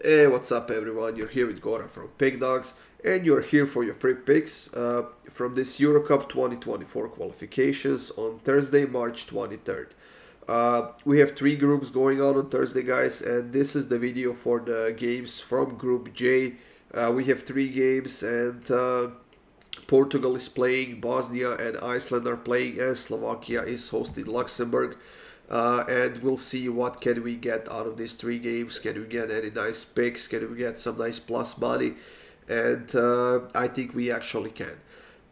Hey, what's up everyone, you're here with Gora from Pig Dogs, and you're here for your free picks from this Euro Cup 2024 qualifications on Thursday, March 23rd. We have three groups going on Thursday, guys, and this is the video for the games from Group J. We have three games, and Portugal is playing, Bosnia and Iceland are playing, and Slovakia is hosting Luxembourg. And we'll see what can we get out of these three games. Can we get any nice picks? Can we get some nice plus money? And I think we actually can.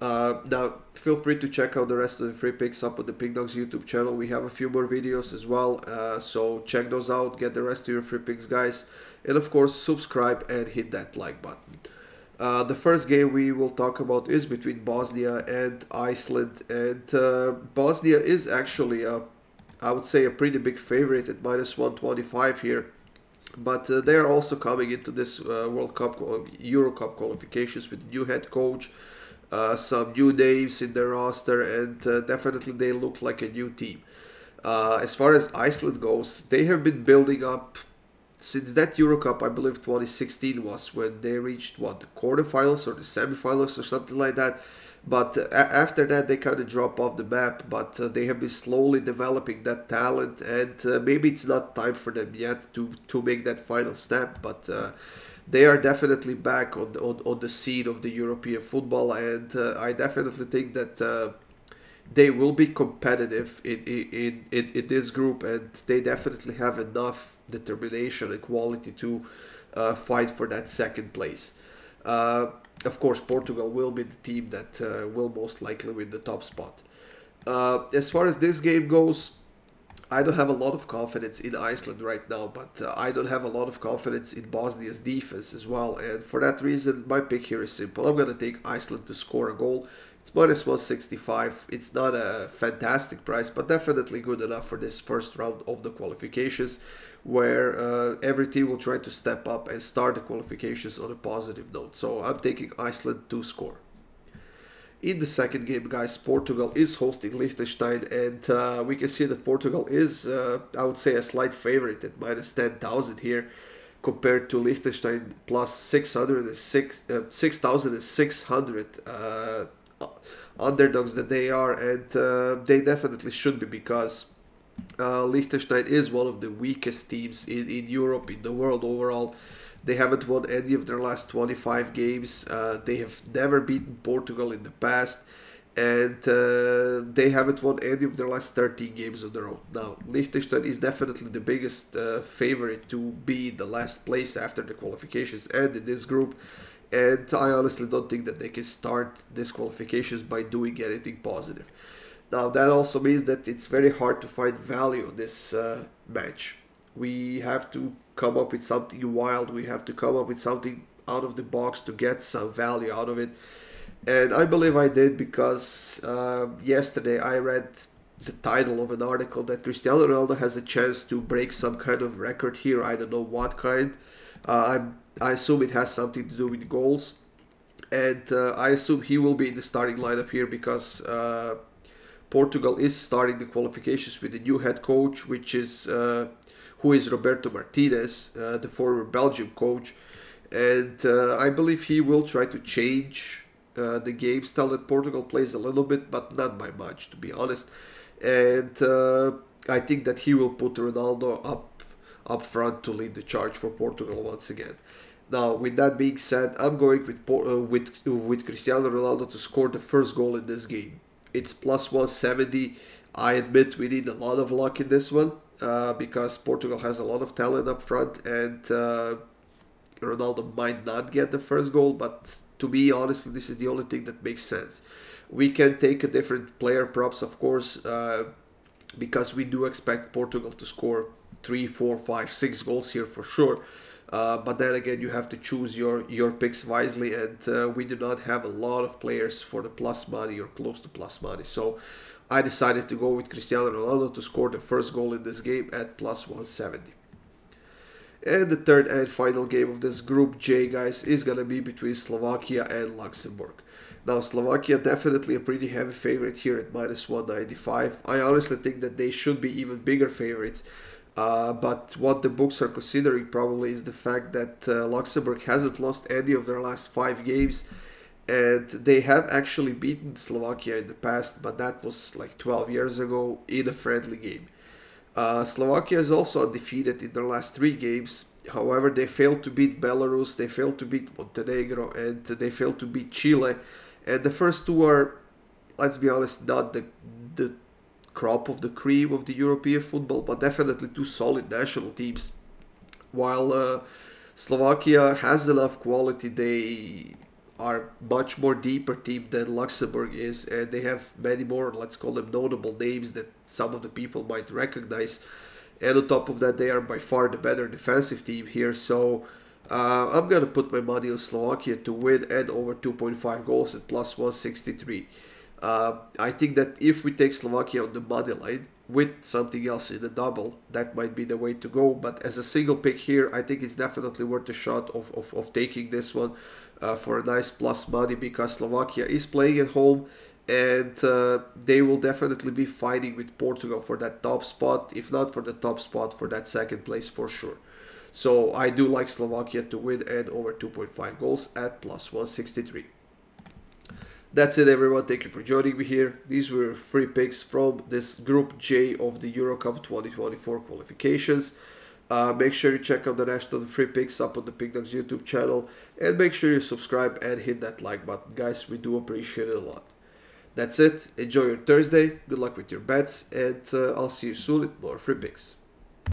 Now, feel free to check out the rest of the free picks up on the PickDawgz YouTube channel. We have a few more videos as well, so check those out. Get the rest of your free picks, guys. And of course, subscribe and hit that like button. The first game we will talk about is between Bosnia and Iceland. And Bosnia is actually a I would say a pretty big favorite at minus 125 here, but they are also coming into this World Cup, Euro Cup qualifications with new head coach, some new names in their roster, and definitely they look like a new team. As far as Iceland goes, they have been building up since that Euro Cup, I believe 2016 was when they reached what, the quarterfinals or the semifinals or something like that. But after that, they kind of drop off the map, but they have been slowly developing that talent, and maybe it's not time for them yet to make that final step, but they are definitely back on the scene of the European football, and I definitely think that they will be competitive in this group, and they definitely have enough determination and quality to fight for that second place. Of course, Portugal will be the team that will most likely win the top spot. As far as this game goes, I don't have a lot of confidence in Iceland right now, but I don't have a lot of confidence in Bosnia's defense as well. And for that reason, my pick here is simple. I'm going to take Iceland to score a goal. It's minus 165. It's not a fantastic price, but definitely good enough for this first round of the qualifications, where every team will try to step up and start the qualifications on a positive note. So I'm taking Iceland to score. In the second game, guys, Portugal is hosting Liechtenstein, and we can see that Portugal is, I would say, a slight favorite at minus 10,000 here compared to Liechtenstein plus 6,600 underdogs that they are, and they definitely should be, because Liechtenstein is one of the weakest teams in Europe, in the world overall. They haven't won any of their last 25 games. They have never beaten Portugal in the past, and they haven't won any of their last 13 games on their own. Now, Liechtenstein is definitely the biggest favorite to be the last place after the qualifications and in this group, and I honestly don't think that they can start these qualifications by doing anything positive. Now, that also means that it's very hard to find value in this match. We have to come up with something wild. We have to come up with something out of the box to get some value out of it. And I believe I did, because yesterday I read the title of an article that Cristiano Ronaldo has a chance to break some kind of record here. I don't know what kind. I assume it has something to do with goals. And I assume he will be in the starting lineup here, because Portugal is starting the qualifications with a new head coach, which is who is Roberto Martinez, the former Belgium coach, and I believe he will try to change the game style that Portugal plays a little bit, but not by much, to be honest. And I think that he will put Ronaldo up front to lead the charge for Portugal once again. Now, with that being said, I'm going with Cristiano Ronaldo to score the first goal in this game. It's plus 170. I admit we need a lot of luck in this one, because Portugal has a lot of talent up front, and Ronaldo might not get the first goal, but to me, honestly, this is the only thing that makes sense. We can take a different player props, of course, because we do expect Portugal to score 3, 4, 5, 6 goals here for sure. But then again, you have to choose your picks wisely, and we do not have a lot of players for the plus money or close to plus money. So I decided to go with Cristiano Ronaldo to score the first goal in this game at plus 170. And the third and final game of this Group J, guys, is going to be between Slovakia and Luxembourg. Now, Slovakia definitely a pretty heavy favorite here at minus 195. I honestly think that they should be even bigger favorites. But what the books are considering probably is the fact that Luxembourg hasn't lost any of their last 5 games, and they have actually beaten Slovakia in the past, but that was like 12 years ago in a friendly game. Slovakia is also undefeated in their last 3 games. However, they failed to beat Belarus, they failed to beat Montenegro, and they failed to beat Chile. And the first 2 are, let's be honest, not the crop of the cream of the European football, but definitely 2 solid national teams. While Slovakia has enough quality, they are much more deeper team than Luxembourg is, and they have many more, let's call them, notable names that some of the people might recognize. And on top of that, they are by far the better defensive team here. So I'm gonna put my money on Slovakia to win and over 2.5 goals at +163. I think that if we take Slovakia on the money line with something else in the double, that might be the way to go. But as a single pick here, I think it's definitely worth a shot of taking this one for a nice plus money, because Slovakia is playing at home, and they will definitely be fighting with Portugal for that top spot, if not for the top spot, for that second place for sure. So I do like Slovakia to win and over 2.5 goals at +163. That's it, everyone. Thank you for joining me here. These were 3 picks from this Group J of the Euro Cup 2024 qualifications. Make sure you check out the rest of the 3 picks up on the PickDawgz YouTube channel, and make sure you subscribe and hit that like button, guys. We do appreciate it a lot. That's it. Enjoy your Thursday. Good luck with your bets, and I'll see you soon with more 3 picks.